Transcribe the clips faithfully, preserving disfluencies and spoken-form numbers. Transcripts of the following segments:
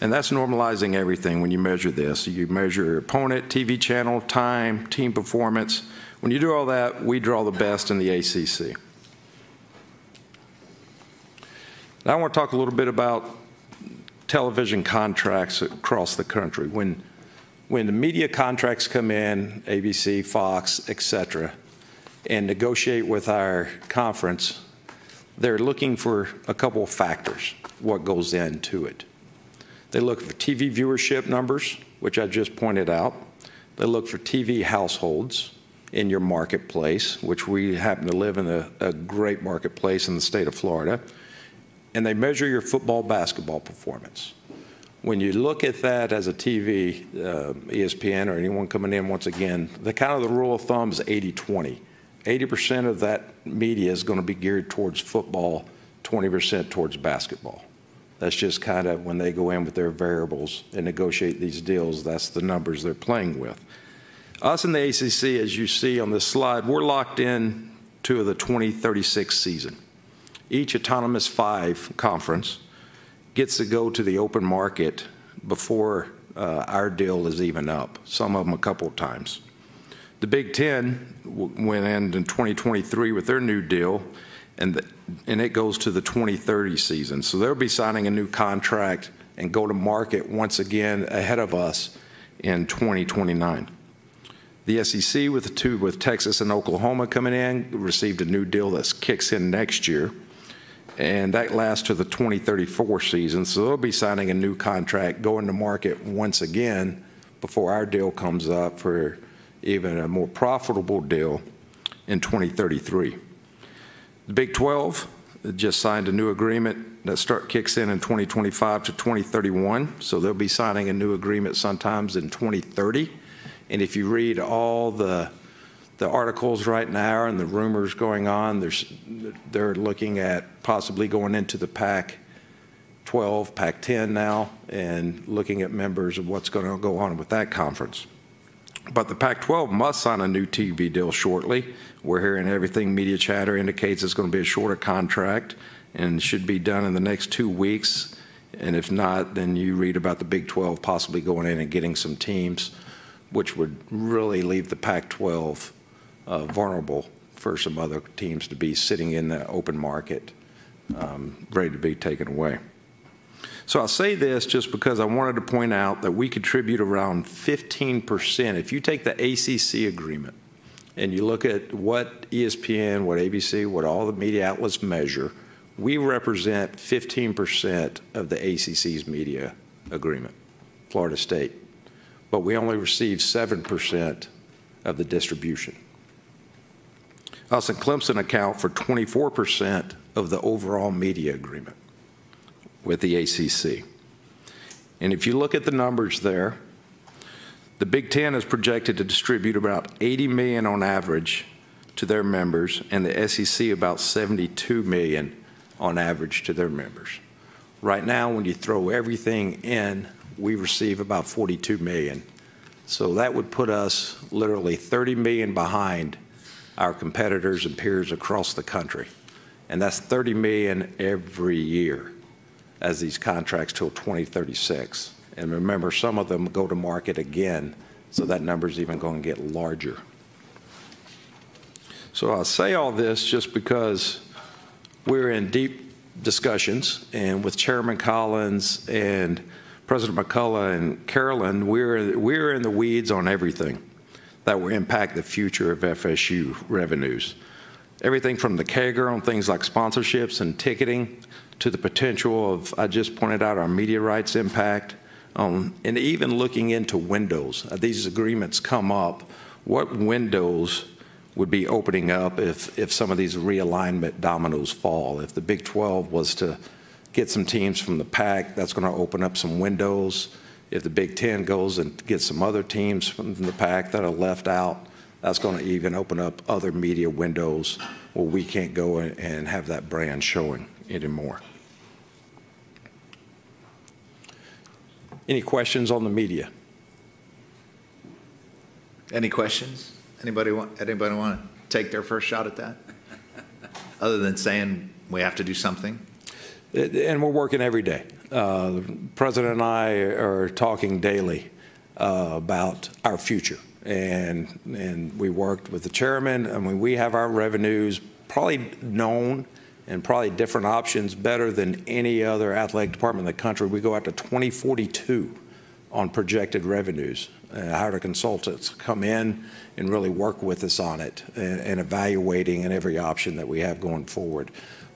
And that's normalizing everything when you measure this. You measure your opponent, T V channel, time, team performance. When you do all that, we draw the best in the A C C. Now I want to talk a little bit about television contracts across the country. When, when the media contracts come in, A B C, Fox, et cetera, and negotiate with our conference, they're looking for a couple of factors, what goes into it. They look for T V viewership numbers, which I just pointed out. They look for T V households in your marketplace, which we happen to live in a, a great marketplace in the state of Florida. And they measure your football, basketball performance. When you look at that as a T V, uh, E S P N or anyone coming in, once again, the kind of the rule of thumb is eighty twenty. eighty percent of that media is going to be geared towards football, twenty percent towards basketball. That's just kind of when they go in with their variables and negotiate these deals, that's the numbers they're playing with. Us in the A C C, as you see on this slide, we're locked in to the twenty thirty-six season. Each autonomous five conference gets to go to the open market before uh, our deal is even up, some of them a couple of times. The Big Ten went in in twenty twenty-three with their new deal, and, the, and it goes to the twenty thirty season. So they'll be signing a new contract and go to market once again ahead of us in twenty twenty-nine. The S E C, with the two with Texas and Oklahoma coming in, received a new deal that kicks in next year, and that lasts to the twenty thirty-four season. So they'll be signing a new contract, going to market once again before our deal comes up for even a more profitable deal in twenty thirty-three. The Big twelve just signed a new agreement that start kicks in in twenty twenty-five to twenty thirty-one. So they'll be signing a new agreement sometimes in twenty thirty. And if you read all the the articles right now and the rumors going on, there's, they're looking at possibly going into the Pac twelve, Pac ten now, and looking at members of what's going to go on with that conference. But the Pac twelve must sign a new T V deal shortly. We're hearing everything media chatter indicates it's going to be a shorter contract and should be done in the next two weeks. And if not, then you read about the Big twelve possibly going in and getting some teams, which would really leave the Pac twelve uh, vulnerable for some other teams to be sitting in the open market, um, ready to be taken away. So I'll say this just because I wanted to point out that we contribute around fifteen percent. If you take the A C C agreement and you look at what E S P N, what A B C, what all the media outlets measure, we represent fifteen percent of the A C C's media agreement, Florida State. But we only receive seven percent of the distribution. Us and Clemson account for twenty-four percent of the overall media agreement with the A C C. And if you look at the numbers there, the Big Ten is projected to distribute about eighty million on average to their members, and the S E C about seventy-two million on average to their members. Right now, when you throw everything in, we receive about forty-two million. So that would put us literally thirty million behind our competitors and peers across the country. And that's thirty million every year as these contracts till twenty thirty-six. And remember, some of them go to market again, so that number's even going to get larger. So I'll say all this just because we're in deep discussions, and with Chairman Collins and President McCullough and Carolyn, we're, we're in the weeds on everything that will impact the future of F S U revenues. Everything from the C A G R on things like sponsorships and ticketing to the potential of, I just pointed out, our media rights impact, um, and even looking into windows. These agreements come up. What windows would be opening up if, if some of these realignment dominoes fall? If the Big twelve was to get some teams from the Pac, that's going to open up some windows. If the Big Ten goes and gets some other teams from the Pac that are left out, that's going to even open up other media windows where we can't go and have that brand showing anymore. Any questions on the media? Any questions? Anybody want, anybody want to take their first shot at that? Other than saying we have to do something? And we're working every day. Uh, the President and I are talking daily uh, about our future. And, and we worked with the chairman. I mean, we have our revenues probably known and probably different options better than any other athletic department in the country. We go out to twenty forty-two on projected revenues. Uh, hired a consultant to come in and really work with us on it and, and evaluating in every option that we have going forward.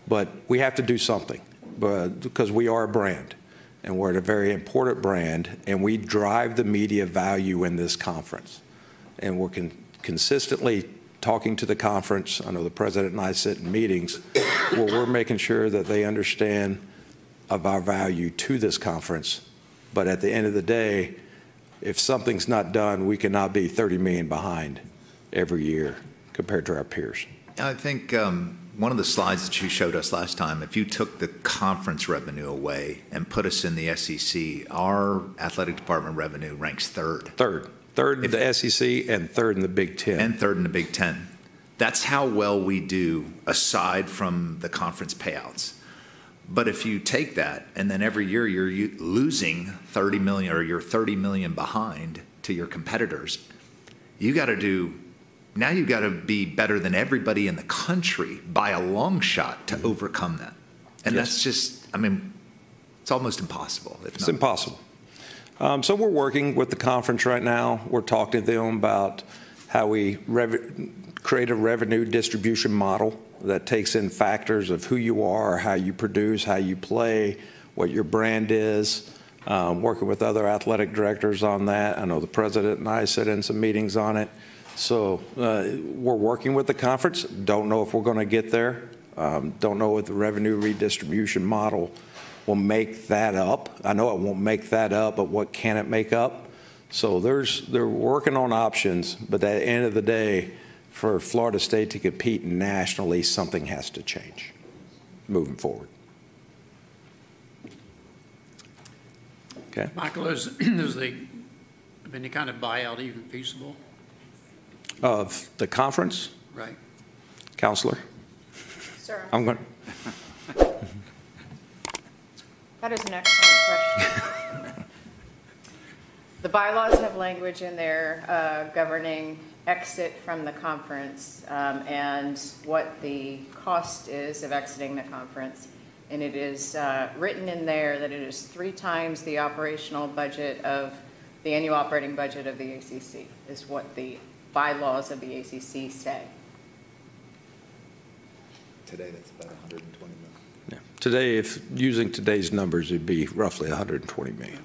But we have to do something, but, because we are a brand. And we're a very important brand, and we drive the media value in this conference. And we're con consistently talking to the conference. I know the President and I sit in meetings where we're making sure that they understand of our value to this conference. But at the end of the day, if something's not done, we cannot be thirty million behind every year compared to our peers. I think um one of the slides that you showed us last time, if you took the conference revenue away and put us in the S E C, our athletic department revenue ranks third. Third. Third in the S E C and third in the Big Ten. And third in the Big Ten. That's how well we do aside from the conference payouts. But if you take that and then every year you're losing thirty million or you're thirty million behind to your competitors, you got to do now you've got to be better than everybody in the country by a long shot to overcome that. And yes. That's just, I mean, it's almost impossible. If it's not impossible. Um, so we're working with the conference right now. We're talking to them about how we create a revenue distribution model that takes in factors of who you are, how you produce, how you play, what your brand is. Um, working with other athletic directors on that. I know the President and I sit in some meetings on it. So uh, we're working with the conference. Don't know if we're going to get there. Um, don't know if the revenue redistribution model will make that up. I know it won't make that up, but what can it make up? So there's they're working on options. But at the end of the day, for Florida State to compete nationally, something has to change moving forward. Okay. Michael, is, is the any kind of buyout even feasible? Of the conference, right, Counselor? Sir, I'm going. That is an excellent question. The bylaws have language in there uh, governing exit from the conference um, and what the cost is of exiting the conference, and it is uh, written in there that it is three times the operational budget of the annual operating budget of the A C C is what the bylaws of the A C C say. Today, that's about one hundred twenty million. Yeah. Today, if using today's numbers, it'd be roughly one hundred twenty million.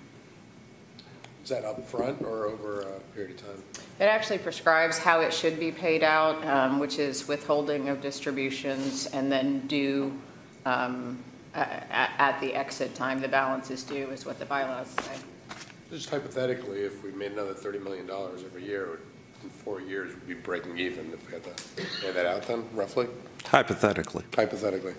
Is that up front or over a period of time? It actually prescribes how it should be paid out, um, which is withholding of distributions and then due um, at, at the exit time. The balance is due, is what the bylaws say. Just hypothetically, if we made another thirty million dollars every year, it would in four years we'd be breaking even if we had to pay that out then, roughly? Hypothetically. Hypothetically.